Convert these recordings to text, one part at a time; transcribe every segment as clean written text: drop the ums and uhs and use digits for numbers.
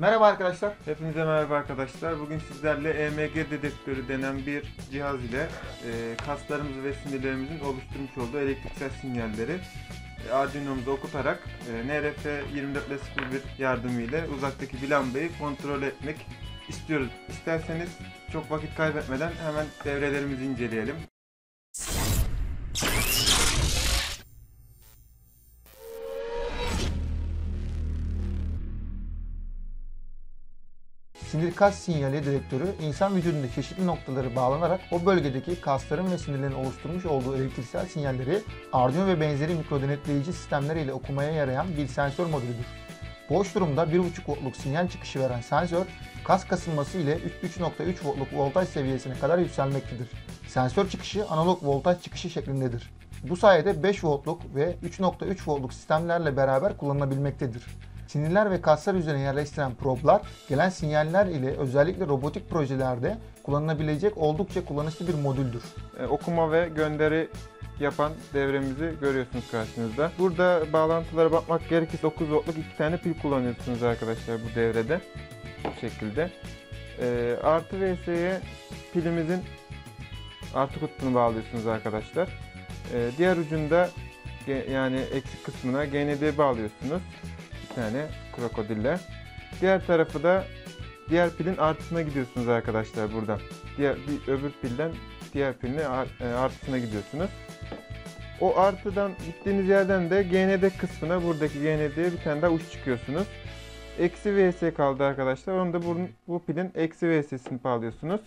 Merhaba arkadaşlar, hepinize merhaba arkadaşlar. Bugün sizlerle EMG dedektörü denen bir cihaz ile kaslarımız ve sinirlerimizin oluşturmuş olduğu elektriksel sinyalleri Arduino'muza okutarak NRF24L01 yardımıyla uzaktaki bir lambayı kontrol etmek istiyoruz. İsterseniz çok vakit kaybetmeden hemen devrelerimizi inceleyelim. Sinir kas sinyali dedektörü, insan vücudunda çeşitli noktaları bağlanarak o bölgedeki kasların ve sinirlerin oluşturmuş olduğu elektriksel sinyalleri Arduino ve benzeri mikrodönetleyici sistemleriyle okumaya yarayan bir sensör modülüdür. Boş durumda 1.5 voltluk sinyal çıkışı veren sensör, kas kasılması ile 3.3 voltluk voltaj seviyesine kadar yükselmektedir. Sensör çıkışı analog voltaj çıkışı şeklindedir. Bu sayede 5 voltluk ve 3.3 voltluk sistemlerle beraber kullanılabilmektedir. Sinirler ve kaslar üzerine yerleştiren problar, gelen sinyaller ile özellikle robotik projelerde kullanılabilecek oldukça kullanışlı bir modüldür. Okuma ve gönderi yapan devremizi görüyorsunuz karşınızda. Burada bağlantılara bakmak gerekirse 9 voltluk 2 tane pil kullanıyorsunuz arkadaşlar bu devrede. Bu şekilde. Artı VSI'ye pilimizin artı kutbunu bağlıyorsunuz arkadaşlar. Diğer ucunda yani eksik kısmına GND bağlıyorsunuz. Yani krokodille. Diğer tarafı da diğer pilin artısına gidiyorsunuz arkadaşlar buradan. Öbür pilden diğer pilin artısına gidiyorsunuz. O artıdan gittiğiniz yerden de GND kısmına, buradaki GND'ye bir tane daha uç çıkıyorsunuz. Eksi VS kaldı arkadaşlar. Onu da bu pilin eksi VS'sini bağlıyorsunuz.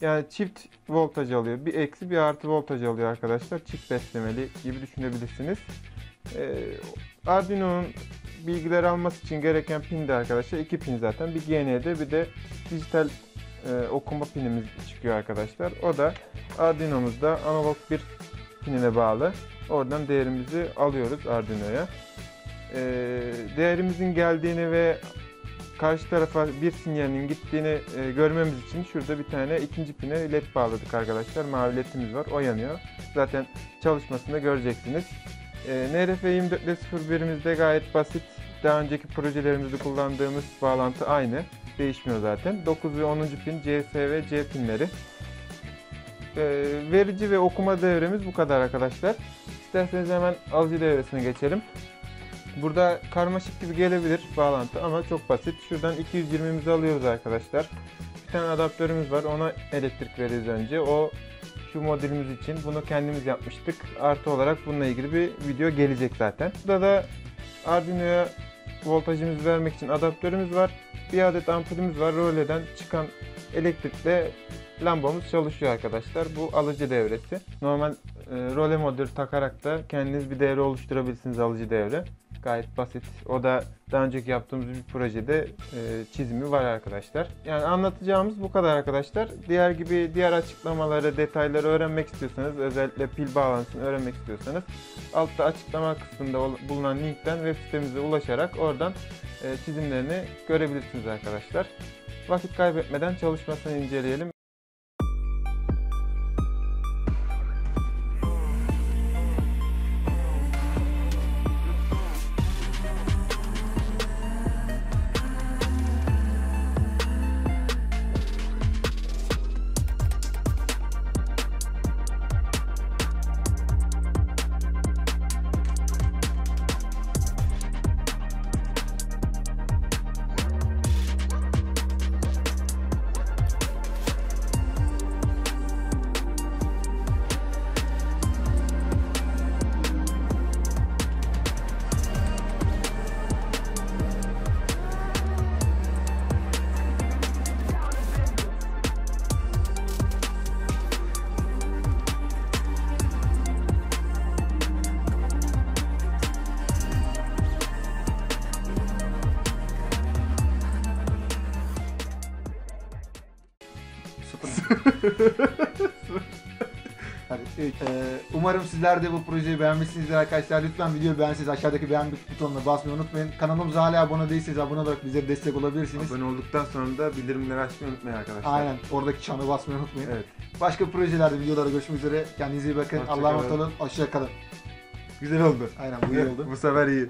Yani çift voltaj alıyor. Bir eksi bir artı voltaj alıyor arkadaşlar. Çift beslemeli gibi düşünebilirsiniz. Arduino'nun bilgiler alması için gereken pin de arkadaşlar 2 pin zaten. Bir GND bir de dijital okuma pinimiz çıkıyor arkadaşlar. O da Arduino'muzda analog bir pinine bağlı. Oradan değerimizi alıyoruz Arduino'ya. Değerimizin geldiğini ve karşı tarafa bir sinyalin gittiğini görmemiz için şurada bir tane ikinci pine led bağladık arkadaşlar. Mavi ledimiz var, o yanıyor. Zaten çalışmasını göreceksiniz. NRF24L01'imizde gayet basit, daha önceki projelerimizde kullandığımız bağlantı aynı, değişmiyor zaten. 9 ve 10. pin CS ve C pinleri. Verici ve okuma devremiz bu kadar arkadaşlar. İsterseniz hemen alıcı devresine geçelim. Burada karmaşık gibi gelebilir bağlantı ama çok basit. Şuradan 220'mizi alıyoruz arkadaşlar. Bir tane adaptörümüz var, ona elektrik veririz önce. O şu modülümüz için, bunu kendimiz yapmıştık. Artı olarak bununla ilgili bir video gelecek zaten. Burada da Arduino'ya voltajımızı vermek için adaptörümüz var. Bir adet ampulümüz var. Röleden çıkan elektrikle lambamız çalışıyor arkadaşlar. Bu alıcı devresi. Normal röle modülü takarak da kendiniz bir devre oluşturabilirsiniz, alıcı devre. Gayet basit. O da daha önceki yaptığımız bir projede çizimi var arkadaşlar. Yani anlatacağımız bu kadar arkadaşlar. Diğer açıklamaları, detayları öğrenmek istiyorsanız, özellikle pil bağlantısını öğrenmek istiyorsanız altta açıklama kısmında bulunan linkten web sitemize ulaşarak oradan çizimlerini görebilirsiniz arkadaşlar. Vakit kaybetmeden çalışmasını inceleyelim. Evet, umarım sizler de bu projeyi beğenmişsinizdir arkadaşlar. Lütfen videoyu beğenseniz aşağıdaki beğen butonuna basmayı unutmayın. Kanalımıza hala abone değilseniz abone olarak bize destek olabilirsiniz. Abone olduktan sonra da bildirimleri açmayı unutmayın arkadaşlar. Aynen, oradaki çanı basmayı unutmayın. Evet. Başka projelerde, videolarda görüşmek üzere. Kendinize iyi bakın. Allah'a emanet olun. Hoşça kalın. Güzel oldu. Aynen, bu iyi oldu. Bu sefer iyi.